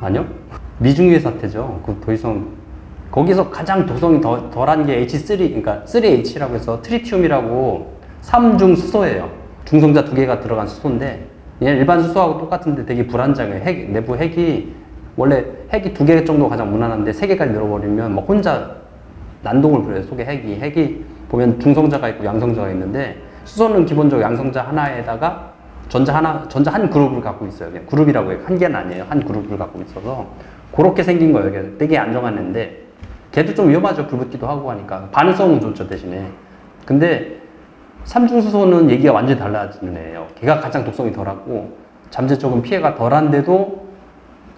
아니요. 미중유해 사태죠. 그 더 이상 거기서 가장 도성이 덜한 게 H3, 그러니까 3H라고 해서 트리튬이라고 삼중수소예요. 중성자 두 개가 들어간 수소인데 얘는 일반 수소하고 똑같은데 되게 불안정해요. 핵, 내부 핵이 원래 핵이 두 개 정도가 가장 무난한데 세 개까지 늘어버리면 막 혼자 난동을 부려요. 속에 핵이 보면 중성자가 있고 양성자가 있는데 수소는 기본적으로 양성자 하나에다가 전자 한 그룹을 갖고 있어요. 그냥 그룹이라고 해요. 한 개는 아니에요. 한 그룹을 갖고 있어서 그렇게 생긴 거예요. 이게 되게 안정한데 걔도 좀 위험하죠. 불붙기도 하고 하니까 반응성은 좋죠 대신에. 근데 삼중수소는 얘기가 완전히 달라지는 애예요. 걔가 가장 독성이 덜하고 잠재적인 피해가 덜한데도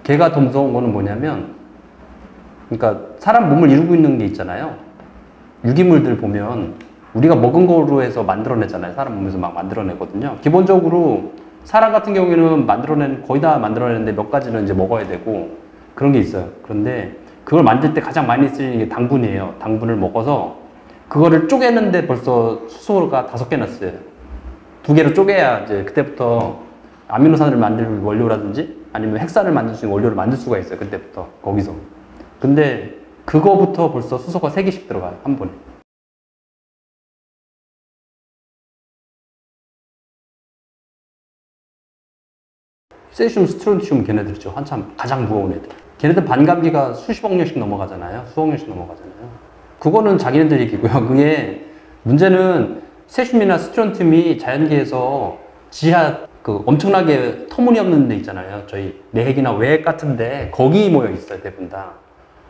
걔가 더 무서운 거는 뭐냐면, 그러니까 사람 몸을 이루고 있는 게 있잖아요. 유기물들 보면 우리가 먹은 거로 해서 만들어내잖아요. 사람 몸에서 막 만들어내거든요. 기본적으로 사람 같은 경우에는 거의 다 만들어내는데 몇 가지는 이제 먹어야 되고 그런 게 있어요. 그런데 그걸 만들 때 가장 많이 쓰이는 게 당분이에요. 당분을 먹어서 그거를 쪼개는데 벌써 수소가 5개나 쓰여요. 2개로 쪼개야 이제 그때부터 아미노산을 만들 원료라든지 아니면 핵산을 만들 수 있는 원료를 만들 수가 있어요. 그때부터 거기서. 근데 그거부터 벌써 수소가 3개씩 들어가요. 한 번에. 세슘, 스트론튬 걔네들이죠. 한참 가장 무거운 애들. 걔네들 반감기가 수십억 년씩 넘어가잖아요. 수억 년씩 넘어가잖아요. 그거는 자기네들 얘기고요. 그게 문제는 세슘이나 스트론튬이 자연계에서 지하 그 엄청나게 터무니없는 데 있잖아요. 저희 내핵이나 외핵 같은데 거기 모여 있어요 대부분 다.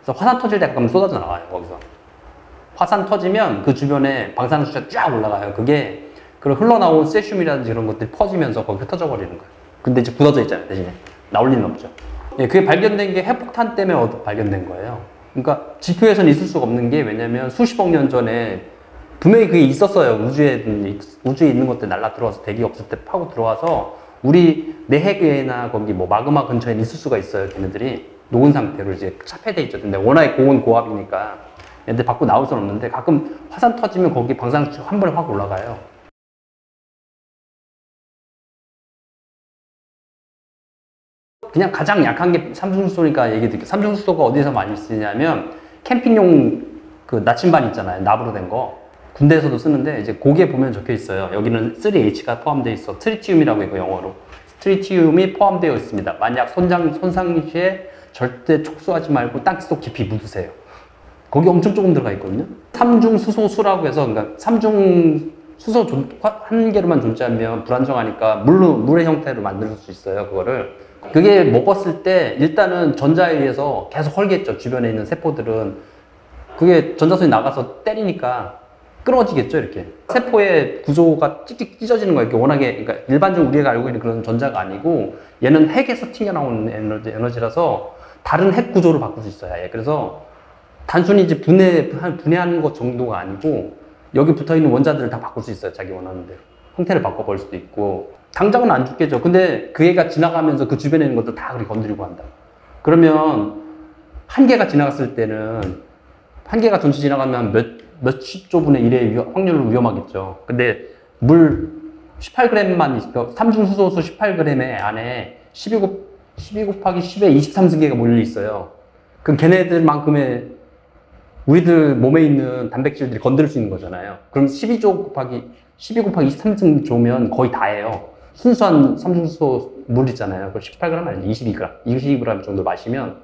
그래서 화산 터질 때 가끔 쏟아져 나와요 거기서. 화산 터지면 그 주변에 방사능 수치가 쫙 올라가요. 그게 그런 흘러나온 세슘이라든지 이런 것들이 퍼지면서 거기 흩어져 버리는 거예요. 근데 이제 굳어져 있잖아요 대신에. 나올 리는 없죠. 예, 그게 발견된 게 핵폭탄 때문에 발견된 거예요. 그러니까 지표에서는 있을 수가 없는 게, 왜냐면 수십억 년 전에 분명히 그게 있었어요. 우주에 있는 것들 날라 들어와서 대기 없을 때 파고 들어와서 우리 내핵이나 거기 뭐 마그마 근처에 있을 수가 있어요. 걔네들이 녹은 상태로 이제 차폐돼 있죠. 근데 워낙에 고온 고압이니까 얘네들 밖으로 나올 수는 없는데 가끔 화산 터지면 거기 방사능 수치가 한 번에 확 올라가요. 그냥 가장 약한 게 삼중수소니까 얘기 드릴게요. 삼중수소가 어디에서 많이 쓰냐면 캠핑용 그 나침반 있잖아요. 나부로 된 거. 군대에서도 쓰는데 이제 거기에 보면 적혀 있어요. 여기는 3H가 포함되어 있어. 트리튬이라고 이거 영어로. 트리튬이 포함되어 있습니다. 만약 손상 시에 절대 촉수하지 말고 땅속 깊이 묻으세요. 거기 엄청 조금 들어가 있거든요. 삼중수소수라고 해서, 그러니까 삼중수소 한 개로만 존재하면 불안정하니까 물의 형태로 만들 수 있어요. 그거를. 그게 먹었을 때 일단은 전자에 의해서 계속 헐겠죠. 주변에 있는 세포들은. 그게 전자선이 나가서 때리니까 끊어지겠죠. 이렇게 세포의 구조가 찍찍 찢어지는 거예요. 이렇게 워낙에, 그러니까 일반적으로 우리가 알고 있는 그런 전자가 아니고 얘는 핵에서 튕겨나오는 에너지라서 다른 핵 구조를 바꿀 수 있어요. 아예. 그래서 단순히 이제 분해하는 것 정도가 아니고 여기 붙어있는 원자들을 다 바꿀 수 있어요. 자기 원하는 대로 형태를 바꿔버릴 수도 있고. 당장은 안 죽겠죠. 근데 그 애가 지나가면서 그 주변에 있는 것도 다 그렇게 건드리고 한다. 그러면 한 개가 지나갔을 때는 한 개가 전체 지나가면 몇십조분의 1의 확률로 위험하겠죠. 근데 물 18g만 있고 삼중수소수 18g의 안에 12 곱하기 10에 23승계가 몰려 있어요. 그럼 걔네들만큼의 우리들 몸에 있는 단백질들이 건드릴 수 있는 거잖아요. 그럼 12 곱하기 23승조면 거의 다예요. 순수한 삼중수소 물 있잖아요. 그걸 18g 아니지 22g 정도 마시면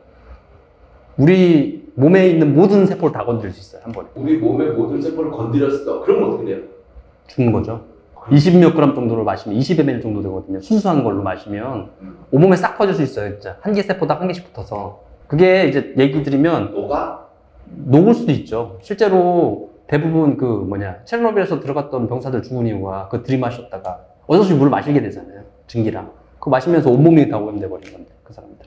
우리 몸에 있는 모든 세포를 다 건드릴 수 있어요. 한 번에. 우리 몸의 모든 세포를 건드렸어. 그럼 어떻게 돼요? 죽는 거죠. 20몇 g 정도를 마시면 20ml 정도 되거든요. 순수한 걸로 마시면 온몸에 싹 퍼질 수 있어요. 진짜. 한 개 세포당 한 개씩 붙어서. 그게 이제 얘기 드리면 녹을 수도 있죠. 실제로 대부분 그 체르노빌에서 들어갔던 병사들 죽은 이유가 그 들이마셨다가 어쩔 수 없이 물을 마시게 되잖아요. 증기랑. 그거 마시면서 온몸이 다 오염돼 버린 건데 그 사람들.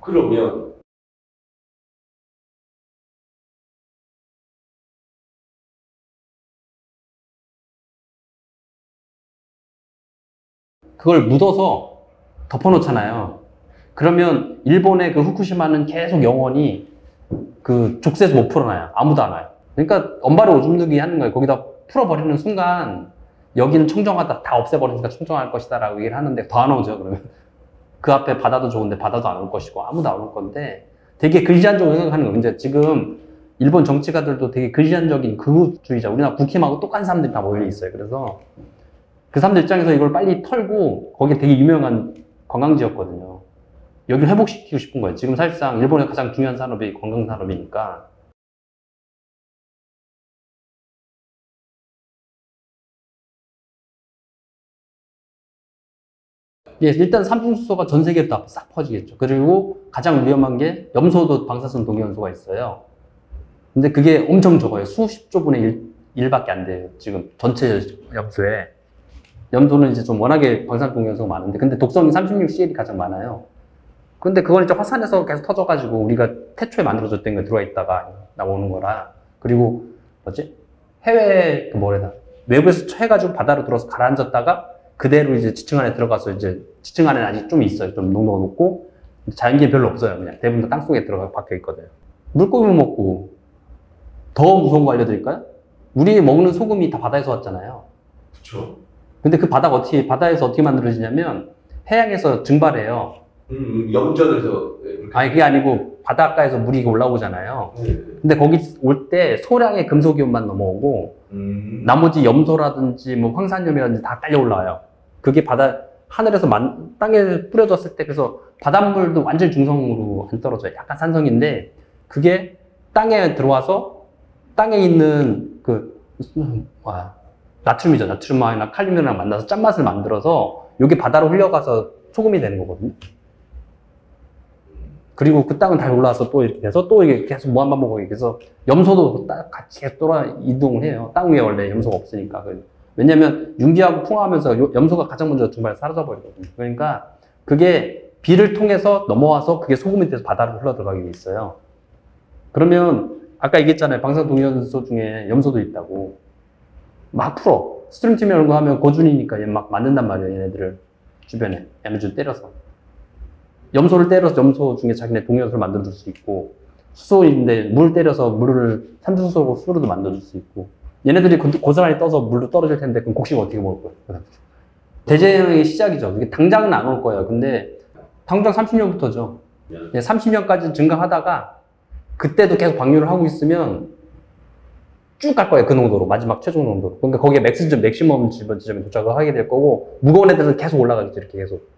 그러면 그걸 묻어서 덮어놓잖아요. 그러면 일본의 그 후쿠시마는 계속 영원히 그 족쇄에서 못 풀어놔요. 아무도 안 와요. 그러니까 엄발에 오줌 누기 하는 거예요. 거기다 풀어버리는 순간 여기는 청정하다, 다 없애버리니까 청정할 것이다 라고 얘기를 하는데 더 안 오죠. 그러면 그 앞에 바다도 좋은데 바다도 안 올 것이고 아무도 안 올 건데 되게 근시안적으로 생각하는 거예요. 이제 지금 일본 정치가들도 되게 근시안적인 극우주의자, 우리나라 국힘하고 똑같은 사람들이 다 몰려 있어요. 그래서 그 사람들 입장에서 이걸 빨리 털고, 거기에 되게 유명한 관광지였거든요. 여기를 회복시키고 싶은 거예요. 지금 사실상 일본의 가장 중요한 산업이 관광산업이니까. 예, 일단 삼중수소가 전 세계로 다 싹 퍼지겠죠. 그리고 가장 위험한 게 염소도 방사선 동위원소가 있어요. 근데 그게 엄청 적어요. 수십조 분의 1밖에 안 돼요. 지금 전체 염소에. 염소는 이제 좀 워낙에 방사선 동위원소가 많은데, 근데 독성이 36Cl이 가장 많아요. 근데 그건 이제 화산에서 계속 터져가지고 우리가 태초에 만들어졌던 게 들어와 있다가 나오는 거라. 그리고 뭐지? 해외 그 뭐래나 외부에서 처해가지고 바다로 들어서 가라앉았다가 그대로 이제 지층 안에 들어가서 이제 지층 안에는 아직 좀 있어요. 좀 농도가 높고 자연계 별로 없어요. 그냥 대부분 다 땅속에 들어가 박혀 있거든요. 물고기를 먹고 더 무서운 거 알려드릴까요? 우리 먹는 소금이 다 바다에서 왔잖아요. 그렇죠. 근데 그 바다가 어떻게 바다에서 어떻게 만들어지냐면 해양에서 증발해요. 염전에서. 아니 그게 아니고 바닷가에서 물이 올라오잖아요. 근데 거기 올 때 소량의 금속이온만 넘어오고 나머지 염소라든지 뭐 황산염이라든지 다 딸려 올라와요. 그게 바다 하늘에서 땅에 뿌려졌을 때, 그래서 바닷물도 완전 중성으로 안 떨어져요. 약간 산성인데 그게 땅에 들어와서 땅에 있는 그 나트륨이죠. 나트륨이나 칼륨이랑 만나서 짠맛을 만들어서 이게 바다로 흘러가서 소금이 되는 거거든요. 그리고 그 땅은 다시 올라와서 또 이렇게 돼서 또 이게 계속 무한반복하게 돼서 염소도 같이 계속 돌아 이동을 해요. 땅 위에 원래 염소가 없으니까. 왜냐면 융기하고 풍화하면서 염소가 가장 먼저 증발해서 사라져버리거든요. 그러니까 그게 비를 통해서 넘어와서 그게 소금이 돼서 바다로 흘러들어가게 돼 있어요. 그러면 아까 얘기했잖아요. 방사선 동위원소 중에 염소도 있다고. 막 풀어. 스트론튬 이런 거 하면 고준이니까 얘 막 만든단 말이에요. 얘네들을 주변에 얘네들 때려서. 염소를 때려서 염소 중에 자기네 동위원소를 만들어줄 수 있고, 수소인데 물 때려서 물을 삼중수소로 수로도 만들어줄 수 있고, 얘네들이 고스란히 떠서 물로 떨어질 텐데 그럼 곡식 어떻게 먹을 거예요? 대재앙의 시작이죠. 이게 당장은 안 올 거예요. 근데 당장 30년부터죠. 30년까지 증가하다가 그때도 계속 방류를 하고 있으면 쭉 갈 거예요. 그 농도로, 마지막 최종 농도로. 그러니까 거기에 맥시멈 지점에 도착을 하게 될 거고, 무거운 애들은 계속 올라가겠죠. 이렇게 계속.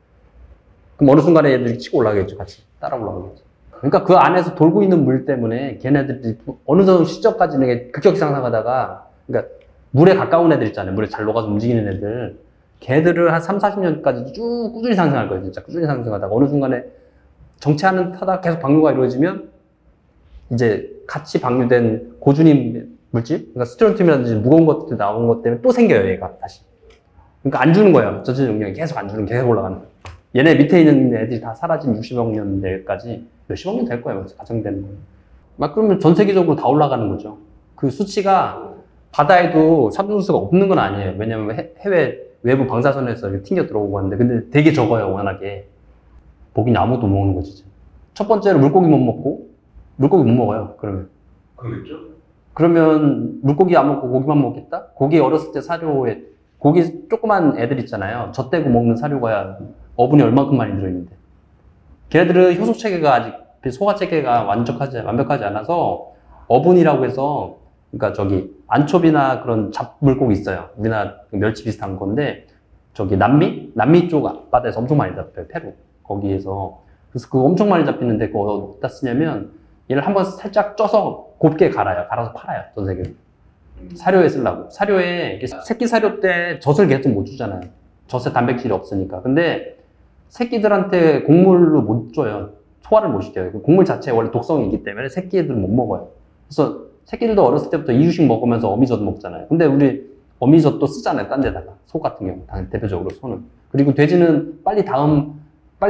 그럼 어느 순간에 얘들이 치고 올라가겠죠. 같이 따라 올라가겠죠. 그러니까 그 안에서 돌고 있는 물 때문에 걔네들이 어느 정도 시점까지는 급격히 상승하다가, 그러니까 물에 가까운 애들 있잖아요. 물에 잘 녹아서 움직이는 애들, 걔들을 한 3, 40년까지 쭉 꾸준히 상승할 거예요. 진짜 꾸준히 상승하다가 어느 순간에 정체하는 타다가 계속 방류가 이루어지면 이제 같이 방류된 고준위 물질, 그러니까 스트론튬이라든지 무거운 것들 나온 것 때문에 또 생겨요. 얘가 다시. 그러니까 안 주는 거예요. 전체 용량이 계속 안 주는, 계속 올라가는 거예요. 얘네 밑에 있는 애들이 다 사라진 60억 년 내까지 몇십억 년 될 거예요. 가정되는 거예요. 막 그러면 전 세계적으로 다 올라가는 거죠. 그 수치가 바다에도 삼중수소가 없는 건 아니에요. 왜냐면 해외 외부 방사선에서 이렇게 튕겨 들어오고 하는데, 근데 되게 적어요. 워낙에 먹이는 아무것도 못 먹는 거지. 진짜. 첫 번째로 물고기 못 먹고, 물고기 못 먹어요. 그러면 그렇죠. 그러면 물고기 안 먹고 고기만 먹겠다? 고기 어렸을 때 사료에 고기 조그만 애들 있잖아요. 젖대고 먹는 사료가 어분이 얼만큼 많이 들어있는데, 걔네들은 효소 체계가 아직 소화 체계가 완벽하지 않아서 어분이라고 해서, 그러니까 저기 안초비나 그런 잡물고기 있어요. 우리나라 멸치 비슷한 건데 저기 남미 쪽 앞바다에서 엄청 많이 잡혀요. 페루 거기에서. 그래서 그거 엄청 많이 잡히는데 그거 어디다 쓰냐면 얘를 한번 살짝 쪄서 곱게 갈아요. 갈아서 팔아요. 전 세계로. 사료에 쓰려고. 사료에 새끼 사료 때 젖을 계속 못 주잖아요. 젖에 단백질이 없으니까. 근데 새끼들한테 곡물로 못 줘요. 소화를 못 시켜요. 곡물 자체에 원래 독성이 있기 때문에 새끼들은 못 먹어요. 그래서 새끼들도 어렸을 때부터 이유식 먹으면서 어미젖 먹잖아요. 근데 우리 어미젖도 쓰잖아요. 딴 데다가. 소 같은 경우 당연히 대표적으로 소는. 그리고 돼지는 빨리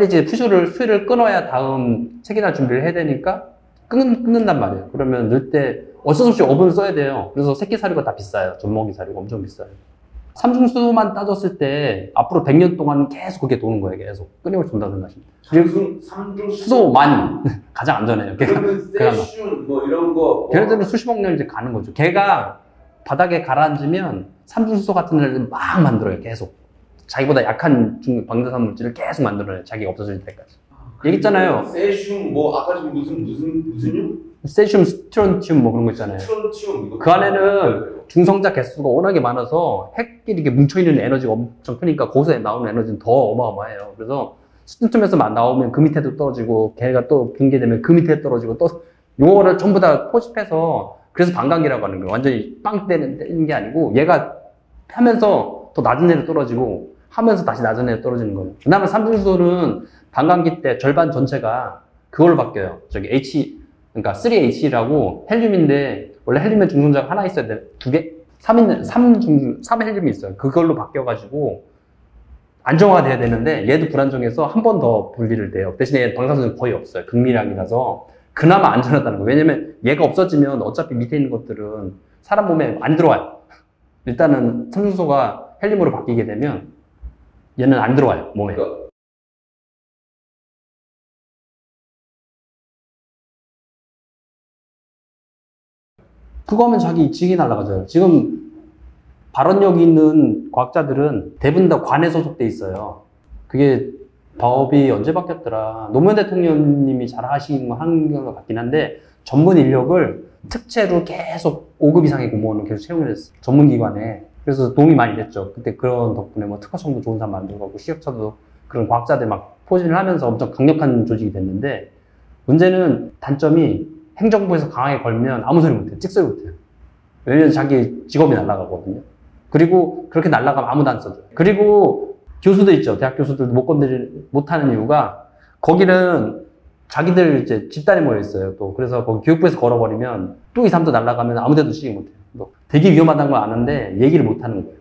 이제 수유를 끊어야 다음 새끼날 준비를 해야 되니까 끊는단 말이에요. 그러면 넣을 때 어쩔 수 없이 어분을 써야 돼요. 그래서 새끼 사료가 다 비싸요. 젖먹이 사료가 엄청 비싸요. 삼중수소만 따졌을 때 앞으로 100년 동안 계속 그렇게 도는 거예요. 계속 끊임없이 돈다는 말씀입니다. 삼중수소만 가장 안전해요. 걔가 세슘 뭐 이런 거. 걔네들은 수십억 년 이제 가는 거죠. 걔가 바닥에 가라앉으면 삼중수소 같은 애를 막 만들어요. 계속 자기보다 약한 중력 방사선 물질을 계속 만들어내요. 자기가 없어질 때까지. 얘기했잖아요. 세슘 뭐 아까 지금 무슨 세슘, 스트론튬 뭐 그런 거 있잖아요. 스트론튬 그 안에는 중성자 개수가 워낙에 많아서 핵끼리 이렇게 뭉쳐있는 에너지가 엄청 크니까 거기서 나오는 에너지는 더 어마어마해요. 그래서 스트론튬에서 나오면 그 밑에도 떨어지고 걔가 또 붕괴되면 그 밑에 떨어지고 또 요거를 전부 다 포집해서 그래서 반감기라고 하는 거예요. 완전히 빵 때리는 게 아니고 얘가 하면서 더 낮은 애로 떨어지고 하면서 다시 낮은 애로 떨어지는 거예요. 그다음에 삼중수소는 반감기 때 절반 전체가 그걸로 바뀌어요. 저기 H, 그러니까 3H라고 헬륨인데 원래 헬륨에 중성자가 하나 있어야 돼. 두 개? 3헬륨이 있어요. 그걸로 바뀌어가지고 안정화돼야 되는데 얘도 불안정해서 한 번 더 분리를 돼요. 대신에 얘는 방사선은 거의 없어요. 극미량이라서 그나마 안전하다는 거예요. 왜냐면 얘가 없어지면 어차피 밑에 있는 것들은 사람 몸에 안 들어와요. 일단은 삼중수소가 헬륨으로 바뀌게 되면 얘는 안 들어와요, 몸에. 그거 하면 자기 직이 날아가죠. 지금 발언력이 있는 과학자들은 대부분 다 관에 소속돼 있어요. 그게 법이 언제 바뀌었더라. 노무현 대통령님이 잘 하신 거 한 것 같긴 한데 전문 인력을 특채로 계속 5급 이상의 공무원을 계속 채용을 했어요. 전문기관에. 그래서 도움이 많이 됐죠. 그때 그런 덕분에 뭐 특허청도 좋은 사람 만들고 시격처도 그런 과학자들 막 포진을 하면서 엄청 강력한 조직이 됐는데 문제는 단점이 행정부에서 강하게 걸면 아무 소리 못해요. 찍소리 못해요. 왜냐면 자기 직업이 날아가거든요. 그리고 그렇게 날아가면 아무도 안 써줘요. 그리고 교수도 있죠. 대학 교수들도 못 건드리지 못하는 이유가 거기는 자기들 이제 집단이 모여 있어요. 또 그래서 거기 교육부에서 걸어버리면 또 2, 3도 날아가면 아무데도 쓰지 못해요. 또 되게 위험하다는 걸 아는데 얘기를 못하는 거예요.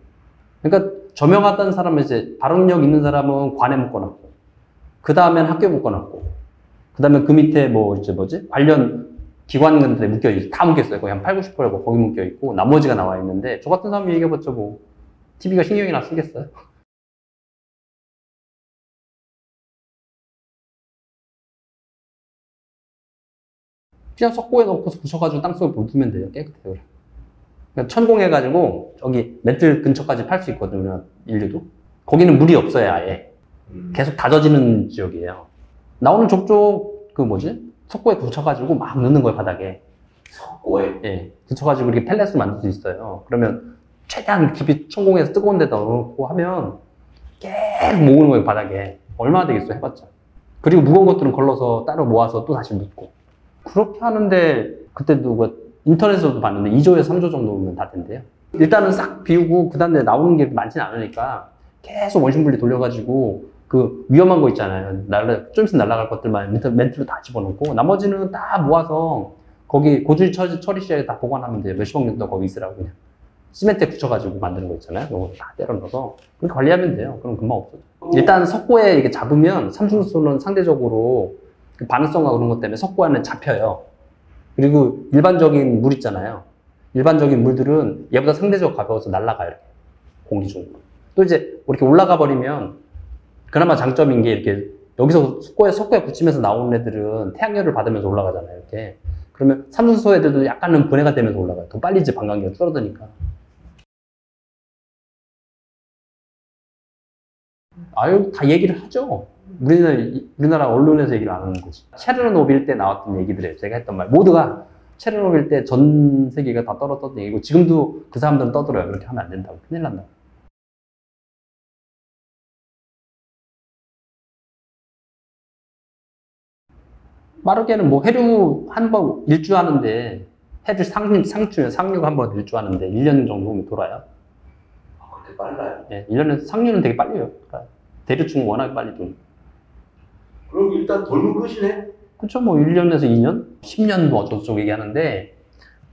그러니까 저명하다는 사람은 이제 발언력 있는 사람은 관에 묶어놨고, 그 다음엔 학교에 묶어놨고, 그 다음에 그 밑에 뭐 이제 뭐지 관련 기관들에 묶여있어요. 다 묶여있어요. 거의 한 80, 90% 거기 묶여있고 나머지가 나와있는데 저 같은 사람이 얘기해봤자 뭐 TV가 신경이나 쓰겠어요? 그냥 석고에 넣고서 부셔가지고 땅속에 묻으면 돼요. 깨끗해요. 그냥 천공해가지고 저기 맷들 근처까지 팔 수 있거든요. 인류도. 거기는 물이 없어요. 아예. 계속 다져지는 지역이에요. 나오는 족족 그 뭐지? 석고에 붙여가지고 막 넣는 거예요, 바닥에. 석고에? 예. 붙여가지고 이렇게 펠렛을 만들 수 있어요. 그러면 최대한 깊이 천공해서 뜨거운 데다 넣고 하면 계속 모으는 거예요, 바닥에. 얼마나 되겠어요, 해봤자. 그리고 무거운 것들은 걸러서 따로 모아서 또 다시 묻고. 그렇게 하는데, 그때 누가 인터넷에서도 봤는데 2조에서 3조 정도면 다 된대요. 일단은 싹 비우고, 그 다음에 나오는 게 많지는 않으니까 계속 원심분리 돌려가지고, 그 위험한 거 있잖아요. 좀 있으면 날아갈 것들만 멘트로 다 집어넣고 나머지는 다 모아서 거기 고주의 처리실에 다 보관하면 돼요. 몇십억 년도 거기 있으라고 그냥 시멘트에 붙여가지고 만드는 거 있잖아요. 그거 다 때려 넣어서 그렇게 관리하면 돼요. 그럼 금방 없어요. 일단 석고에 이게 잡으면 삼중수소는 상대적으로 그 반응성과 그런 것 때문에 석고 안에 잡혀요. 그리고 일반적인 물 있잖아요. 일반적인 물들은 얘보다 상대적으로 가벼워서 날아가요. 공기 중으로. 또 이제 이렇게 올라가 버리면 그나마 장점인 게 이렇게 여기서 석고에 붙이면서 나오는 애들은 태양열을 받으면서 올라가잖아요. 이렇게 그러면 삼중수소 애들도 약간은 분해가 되면서 올라가요. 더 빨리 이제 반감기가 줄어드니까. 아유 다 얘기를 하죠. 우리나라 언론에서 얘기를 안 하는 거지. 체르노빌 때 나왔던 얘기들이에요. 제가 했던 말 모두가 체르노빌 때 전 세계가 다 떨었던 얘기고 지금도 그 사람들은 떠들어요. 그렇게 하면 안 된다고. 큰일 난다고. 빠르게는 뭐 해류 한 번 일주하는데 해류 상륙 한 번 일주하는데 1년 정도면 돌아요. 아 그렇게 빨라요? 예, 1년에 상륙은 되게 빨리요. 그러니까 대류층은 워낙 빨리 돌. 그럼 일단 돌면 끝이네? 그쵸 뭐 1년에서 2년? 10년 뭐 어쩌고저쩌고 얘기하는데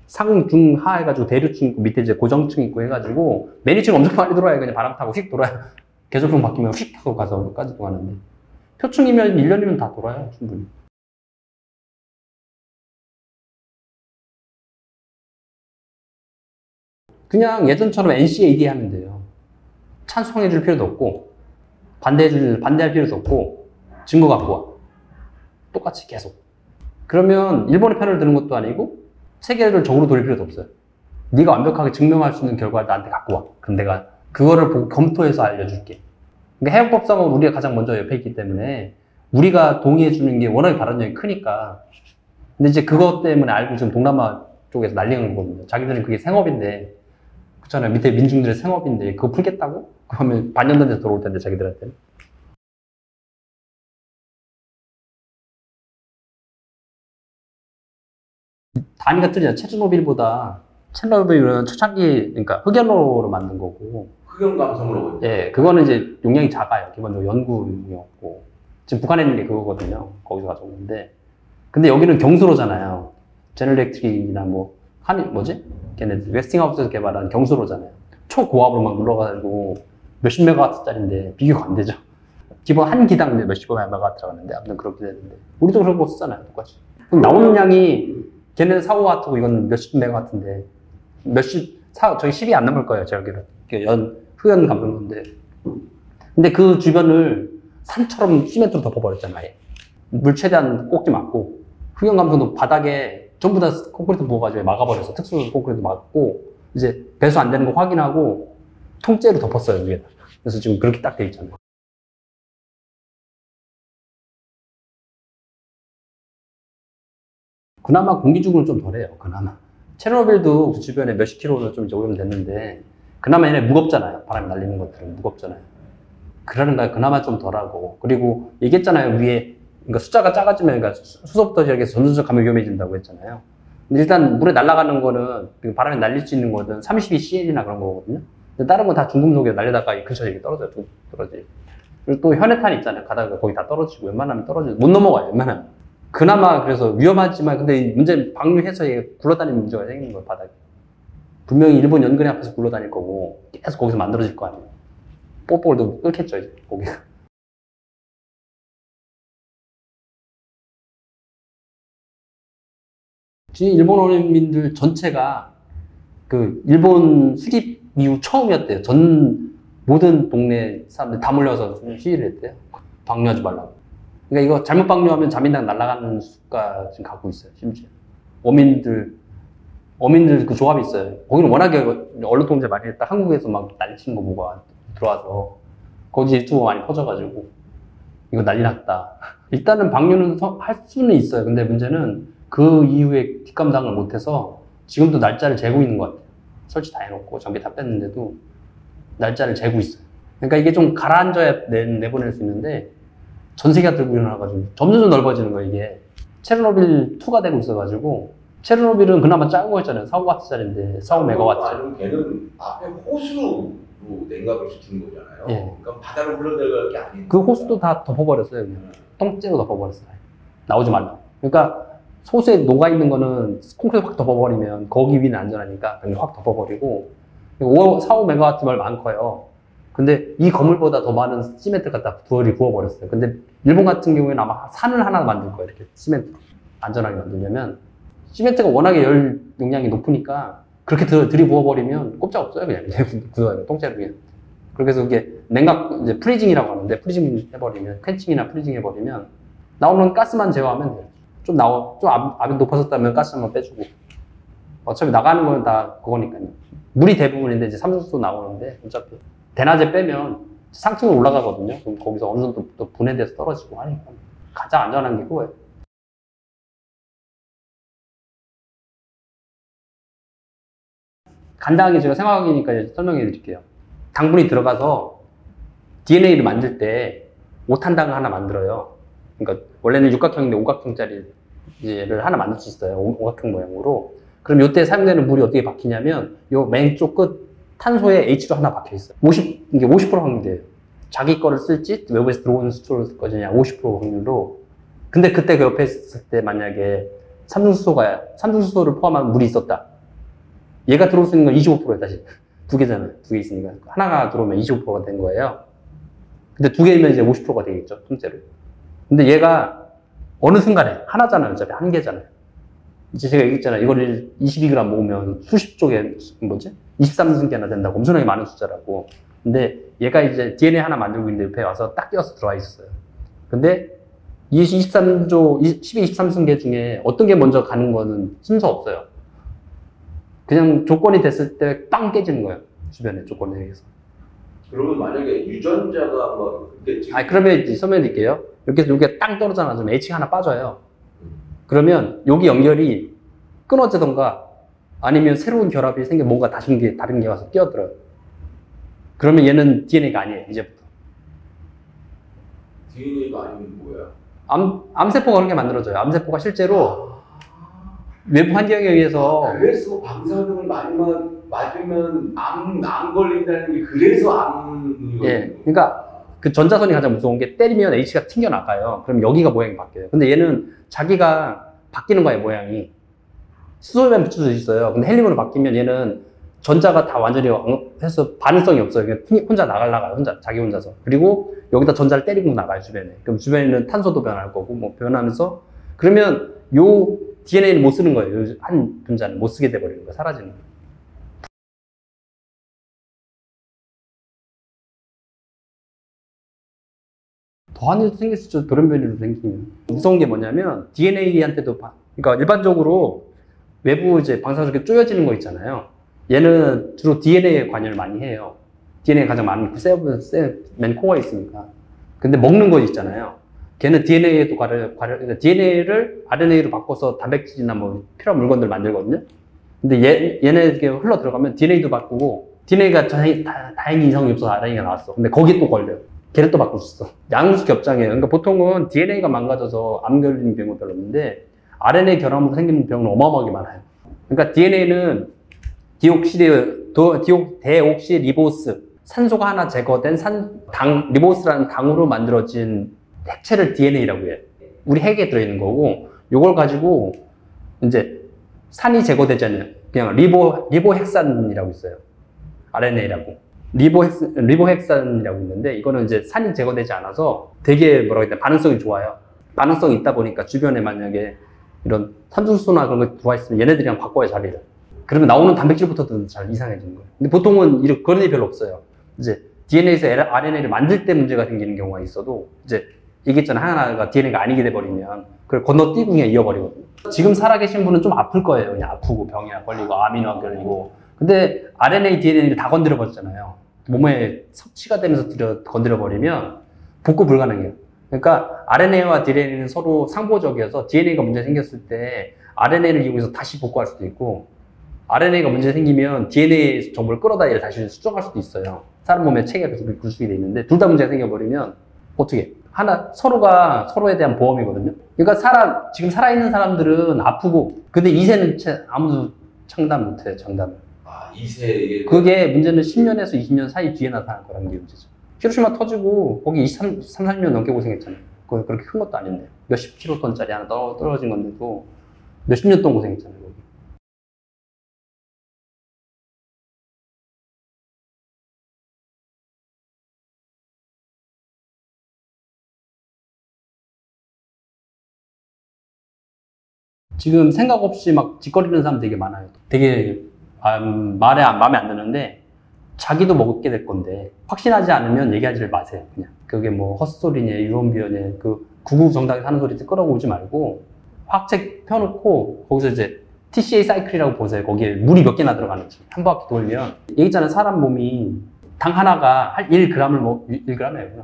상, 중, 하 해가지고 대류층 있고 밑에 이제 고정층 있고 해가지고 매니층 엄청 빨리 돌아요. 그냥 바람 타고 휙 돌아요. 계절풍 바뀌면 휙 하고 가서 까지도 가는데 표층이면 1년이면 다 돌아요 충분히. 그냥 예전처럼 NCAD 하면 돼요. 찬성해줄 필요도 없고 반대할 필요도 없고 증거 갖고 와. 똑같이 계속. 그러면 일본의 편을 드는 것도 아니고 세계를 적으로 돌릴 필요도 없어요. 네가 완벽하게 증명할 수 있는 결과를 나한테 갖고 와. 그럼 내가 그거를 보고 검토해서 알려줄게. 그러니까 해양법상은 우리가 가장 먼저 옆에 있기 때문에 우리가 동의해 주는 게 워낙에 발언력이 크니까. 근데 이제 그것 때문에 알고 지금 동남아 쪽에서 난리가 난 겁니다. 자기들은 그게 생업인데, 그렇잖아요. 밑에 민중들의 생업인데 그거 풀겠다고? 그러면 반년 된 데서 돌아올 텐데 자기들한테는. 단위가 틀리잖아. 체르노빌은 초창기, 그러니까 흑연으로 만든 거고. 흑연 감성으로. 예, 그거는 이제 용량이 작아요. 기본적으로 연구 용이었고. 지금 북한에 있는 게 그거거든요. 거기서 가져오는데. 근데 여기는 경수로잖아요. 제널렉트릭이나 뭐, 걔네들, 웨스팅하우스에서 개발한 경수로잖아요. 초고압으로 막 눌러가지고 몇십 메가와트짜리인데 비교가 안 되죠. 기본 한 기당 몇십 메가와트 들어가는데, 아무튼 그렇게 되는데. 우리도 그런 거 쓰잖아요, 똑같이. 그럼 나오는 양이 걔네는 4, 5W고 이건 몇십 메가와트인데, 저기 10이 안 넘을 거예요, 제가 알기로는. 흑연 감는 건데. 근데 그 주변을 산처럼 시멘트로 덮어버렸잖아요. 물 최대한 꼭지 막고, 흑연 감성도 바닥에 전부 다 콘크리트 부어가지고 막아버려서 특수 콘크리트 막고, 이제 배수 안 되는 거 확인하고 통째로 덮었어요, 위에다. 그래서 지금 그렇게 딱 돼 있잖아요. 그나마 공기 중은 좀 덜해요, 그나마. 체르노빌도 그 주변에 몇십 킬로를 좀 이제 오염 됐는데, 그나마 얘네 무겁잖아요. 바람이 날리는 것들은 무겁잖아요. 그러는가 그나마 좀 덜하고. 그리고 얘기했잖아요, 위에. 그러니까 숫자가 작아지면, 그러니까 수소부터 시작해서 점점점 가면 위험해진다고 했잖아요. 근데 일단 물에 날아가는 거는, 바람에 날릴 수 있는 거는 32CL이나 그런 거거든요. 근데 다른 건 다 중금 속에 날리다가 이 근처에 이렇게 떨어져요. 떨어져요. 그리고 또 현해탄 있잖아요. 가다가 거기 다 떨어지고, 웬만하면 떨어져요. 못 넘어가요, 웬만하면. 그나마 그래서 위험하지만, 근데 이 문제는 방류해서 굴러다니는 문제가 생기는 거예요, 바닥에. 분명히 일본 연근해 앞에서 굴러다닐 거고, 계속 거기서 만들어질 거 아니에요. 뽀뽀도 끓겠죠, 이제, 거기가. 일본 어민들 전체가 그 일본 수립 이후 처음이었대요. 전 모든 동네 사람들 다 몰려서 시위를 했대요. 방류하지 말라고. 그러니까 이거 잘못 방류하면 자민당 날아가는 수가 지금 가고 있어요. 심지어 어민들 그 조합이 있어요. 거기는 워낙에 언론 통제 많이 했다. 한국에서 막 난리친 거 뭐가 들어와서 거기 유튜브 많이 퍼져가지고 이거 난리 났다. 일단은 방류는 할 수는 있어요. 근데 문제는 그 이후에 뒷감당을 못해서 지금도 날짜를 재고 있는 것 같아요. 설치 다 해놓고 전기 다 뺐는데도 날짜를 재고 있어요. 그러니까 이게 좀 가라앉아야 내보낼 수 있는데 전 세계가 들고 일어나가지고 점점 넓어지는 거예요, 이게. 체르노빌 2가 되고 있어가지고. 체르노빌은 그나마 작은 거였잖아요. 4, 5W짜리인데 4, 5MW. 걔는 앞에 호수로 냉각을 시키는 거잖아요. 예. 그러니까 바다로 흘러내려갈 게 아니에요. 그 호수도 다 덮어버렸어요, 그냥. 통째로 덮어버렸어요. 나오지 말라고. 그러니까 소수에 녹아있는 거는 콘크리트 확 덮어버리면 거기 위는 안전하니까 확 덮어버리고. 4, 5MW만 많고요. 근데 이 건물보다 더 많은 시멘트 갖다 부어버렸어요. 근데 일본 같은 경우에는 아마 산을 하나 만들 거예요, 이렇게 시멘트로. 안전하게 만들려면. 시멘트가 워낙에 열 용량이 높으니까 그렇게 들이부어버리면 꼼짝없어요, 그냥. 굳어요, 통째로 그냥. 그렇게 해서 이게 냉각, 이제 프리징이라고 하는데, 프리징 해버리면, 캔칭이나 프리징 해버리면 나오는 가스만 제어하면 돼요. 좀 압이 높아졌다면 가스 한번 빼주고. 어차피 나가는 건 다 그거니까요. 물이 대부분인데 이제 삼중수소 나오는데 어차피 대낮에 빼면 상층으로 올라가거든요. 그럼 거기서 어느 정도 또 분해돼서 떨어지고 하니까 가장 안전한 게 그거예요. 간단하게 제가 생각하기니까 설명해 드릴게요. 당분이 들어가서 DNA를 만들 때 5탄당을 하나 만들어요. 그러니까 원래는 육각형인데 오각형짜리를 하나 만들 수 있어요. 오각형 모양으로. 그럼 이때 사용되는 물이 어떻게 박히냐면 요 맨쪽 끝 탄소에 H도 하나 박혀 있어요. 이게 50% 확률이에요. 자기 거를 쓸지 외부에서 들어오는 수소를 쓸 거냐 50% 확률로. 근데 그때 그 옆에 있을 때 만약에 삼중수소를 포함한 물이 있었다. 얘가 들어올 수 있는 건 25%예요, 다시. 두 개잖아요. 두 개 있으니까 하나가 들어오면 25%가 된 거예요. 근데 두 개면 이제 50%가 되겠죠, 통째로. 근데 얘가 어느 순간에 하나잖아요. 어차피 한 개잖아요. 이제 제가 얘기했잖아요. 이걸 22g 모으면 수십 쪽에 23승계나 된다고. 엄청나게 많은 숫자라고. 근데 얘가 이제 DNA 하나 만들고 있는데 옆에 와서 딱 끼어서 들어와 있어요. 근데 12, 23승계 중에 어떤 게 먼저 가는 거는 순서 없어요. 그냥 조건이 됐을 때 빵 깨지는 거예요, 주변에 조건에 의해서. 그러면 만약에 유전자가 뭐 그렇게 그러면 이제 설명드릴게요. 이렇게 여기 땅 떨어져나 좀 H가 하나 빠져요. 그러면 여기 연결이 끊어지던가 아니면 새로운 결합이 생겨 뭔가 다른 게 와서 끼어들어요. 그러면 얘는 DNA가 아니에요. 이제부터. DNA가 아니면 뭐야? 암세포가 그렇게 만들어져요. 암세포가 실제로 외부 환경에 의해서. 그래서 방사능을 많이 맞으면 암 걸린다는 게 그래서 암이거든요. 예, 그러니까 그 전자선이 가장 무서운 게 때리면 H가 튕겨나가요. 그럼 여기가 모양이 바뀌어요. 근데 얘는 자기가 바뀌는 거예요, 모양이. 수소에만 붙여져 있어요. 근데 헬륨으로 바뀌면 얘는 전자가 다 완전히 해서 반응성이 없어요. 그냥 혼자 나가요. 자기 혼자서. 그리고 여기다 전자를 때리고 나가요, 주변에. 그럼 주변에는 탄소도 변할 거고, 뭐 변하면서. 그러면 요 DNA는 못 쓰는 거예요. 요 한 분자는 못 쓰게 돼버리는 거예요. 사라지는 거예요. 더한 일도 생길 수 있죠. 돌연변이로 생기면. 무서운 게 뭐냐면, DNA한테도, 그러니까 일반적으로 외부 이제 방사선이 쪼여지는 거 있잖아요. 얘는 주로 DNA에 관여를 많이 해요. DNA가 가장 많은 맨 코어에 있으니까. 근데 먹는 거 있잖아요. 걔는 DNA에도 DNA를 RNA로 바꿔서 단백질이나 뭐 필요한 물건들 만들거든요. 근데 얘네에게 흘러 들어가면 DNA도 바꾸고, DNA가 다행히 이상이 없어서 RNA가 나왔어. 근데 거기 또 걸려요. 걔를 또 바꿀 수 있어. 양수 겹장이에요. 그러니까 보통은 DNA가 망가져서 암 걸리는 경우가 별로 없는데, RNA 결함으로 생기는 병은 어마어마하게 많아요. 그러니까 DNA는 대옥시리보스, 산소가 하나 제거된 리보스라는 당으로 만들어진 핵체를 DNA라고 해요. 우리 핵에 들어있는 거고, 요걸 가지고 이제 산이 제거되잖아요. 그냥 리보핵산이라고 있어요. RNA라고. 리보핵산이라고 있는데, 이거는 이제 산이 제거되지 않아서 되게 뭐라고 해야 되나, 반응성이 좋아요. 반응성이 있다 보니까 주변에 만약에 이런 삼중수소나 그런 거 들어와 있으면 얘네들이랑 바꿔야 자리를. 그러면 나오는 단백질부터도 잘 이상해지는 거예요. 근데 보통은 그런 일이 별로 없어요. 이제 DNA에서 RNA를 만들 때 문제가 생기는 경우가 있어도, 이제 얘기했잖아요. 하나가 DNA가 아니게 돼버리면 그걸 건너뛰고 그냥 이어버리거든요. 지금 살아계신 분은 좀 아플 거예요. 그냥 아프고 병이나 걸리고 암이나 걸리고. 근데 RNA, DNA를 다 건드려버렸잖아요. 몸에 섭취가 되면서 건드려버리면 복구 불가능해요. 그러니까 RNA와 DNA는 서로 상호적이어서 DNA가 문제 생겼을 때 RNA를 이용해서 다시 복구할 수도 있고, RNA가 문제 생기면 DNA 정보를 끌어다 얘를 다시 수정할 수도 있어요. 사람 몸에 체계가 계속 구축이 돼 있는데, 둘 다 문제가 생겨버리면 어떻게? 서로가 서로에 대한 보험이거든요. 그러니까 지금 살아있는 사람들은 아프고, 근데 2세는 아무도 장담 못해요, 장담을. 아, 2세. 그게 문제는 10년에서 20년 사이 뒤에 나타날 거라는 게 문제죠. 히로시마 터지고, 거기 30년 넘게 고생했잖아요. 그거 그렇게 큰 것도 아닌데. 몇십 킬로톤짜리 하나 떨어진 건데도 몇십 년 동안 고생했잖아요. 지금 생각 없이 막 짓거리는 사람 되게 많아요. 되게 마음에 안 드는데, 자기도 먹게 될 건데 확신하지 않으면 얘기하지 마세요. 그냥 그게 뭐 헛소리냐 유언비어냐 그 구구정당에서 하는 소리 끌어오지 말고, 화학책 펴놓고 거기서 이제 TCA 사이클이라고 보세요. 거기에 물이 몇 개나 들어가는지 한 바퀴 돌면. 얘기잖아요. 사람 몸이 당 하나가 1g을 1g이구나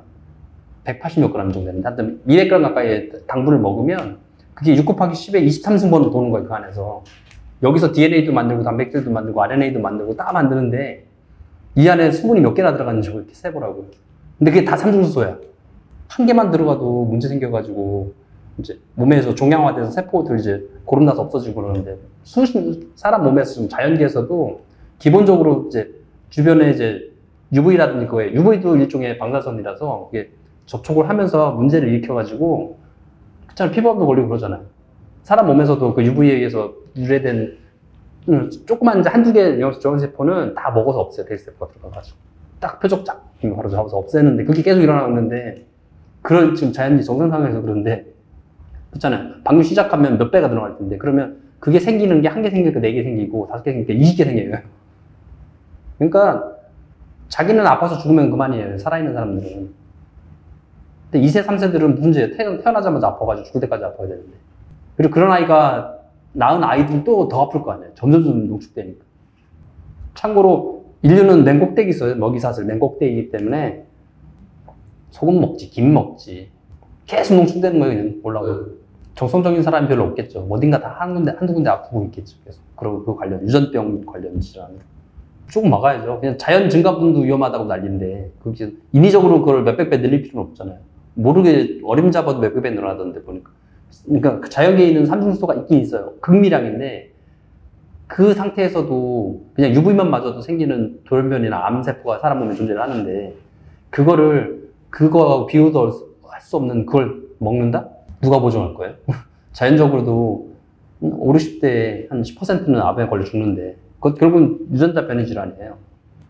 180몇 g 정도 되는데, 하여튼 200g 가까이 당분을 먹으면 그게 6 곱하기 10에 23승번으로 도는 거예요, 그 안에서. 여기서 DNA도 만들고, 단백질도 만들고, RNA도 만들고, 다 만드는데, 이 안에 수분이 몇 개나 들어가는지 이렇게 세보라고요. 근데 그게 다 삼중수소야. 한 개만 들어가도 문제 생겨가지고, 이제 몸에서 종양화돼서 세포들 이제 고름나서 없어지고 그러는데, 사람 몸에서 좀 자연계에서도 기본적으로 이제 주변에 이제 UV라든지 그거에, UV도 일종의 방사선이라서 이게 접촉을 하면서 문제를 일으켜가지고, 피부암도 걸리고 그러잖아요. 사람 몸에서도 그 UV에 의해서 유래된 조그만 한두 개의 정세포는 다 먹어서 없어요. 대세포가 들어가가지고 딱 표적 쫙 바로 잡아서 없애는데, 그게 계속 일어나는데, 그런 지금 자연계 정상 상황에서 그런데 그렇잖아요. 방금 시작하면 몇 배가 들어갈 텐데, 그러면 그게 생기는 게 한 개 생기니까 4개 생기고 5개 생기니까 20개 생겨요. 그러니까 자기는 아파서 죽으면 그만이에요, 살아있는 사람들은. 근데 2세, 3세들은 문제예요. 태어나자마자 아파가지고 죽을 때까지 아파야 되는데. 그리고 그런 아이가, 낳은 아이들은 또 더 아플 거 아니에요. 점점 녹축되니까. 참고로 인류는 냉꼭대기 있어요. 먹이사슬 냉꼭대기이기 때문에 소금 먹지, 김 먹지. 계속 농축되는 거예요. 그냥 올라오고. 정성적인 사람이 별로 없겠죠. 어딘가 다 한두 군데 아프고 있겠죠. 계속. 그리고 그 관련, 유전병 관련 질환으로. 조금 막아야죠. 그냥 자연 증가분도 위험하다고 난리인데, 그게 인위적으로 그걸 몇백 배 늘릴 필요는 없잖아요. 모르게 어림잡아도 몇백 배 늘어나던데 보니까. 그러니까 자연계에 있는 삼중수소가 있긴 있어요. 극미량인데, 그 상태에서도 그냥 유부만 마저도 생기는 돌연변이나 암세포가 사람 몸에 존재를 하는데, 그거하고 비교도 할 수 없는 그걸 먹는다? 누가 보증할 거예요? 자연적으로도 5, 60대에 한 10%는 암에 걸려 죽는데, 그것 결국은 유전자 변이 질환이에요.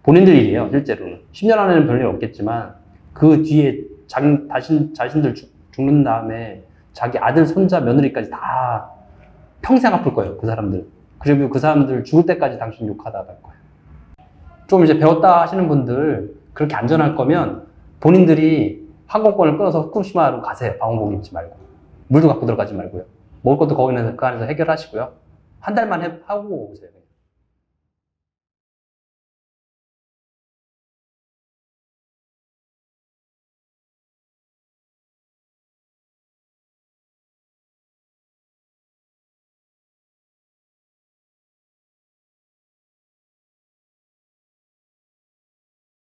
본인들 일이에요, 실제로는. 10년 안에는 별일 없겠지만, 그 뒤에 자신들 죽는 다음에 자기 아들, 손자, 며느리까지 다 평생 아플 거예요, 그 사람들. 그리고 그 사람들 죽을 때까지 당신 욕하다 갈 거예요. 좀 이제 배웠다 하시는 분들, 그렇게 안전할 거면 본인들이 항공권을 끊어서 후쿠시마로 가세요. 방호복 입지 말고. 물도 갖고 들어가지 말고요. 먹을 것도 거기서 그 안에서 해결하시고요. 한 달만 하고 오세요.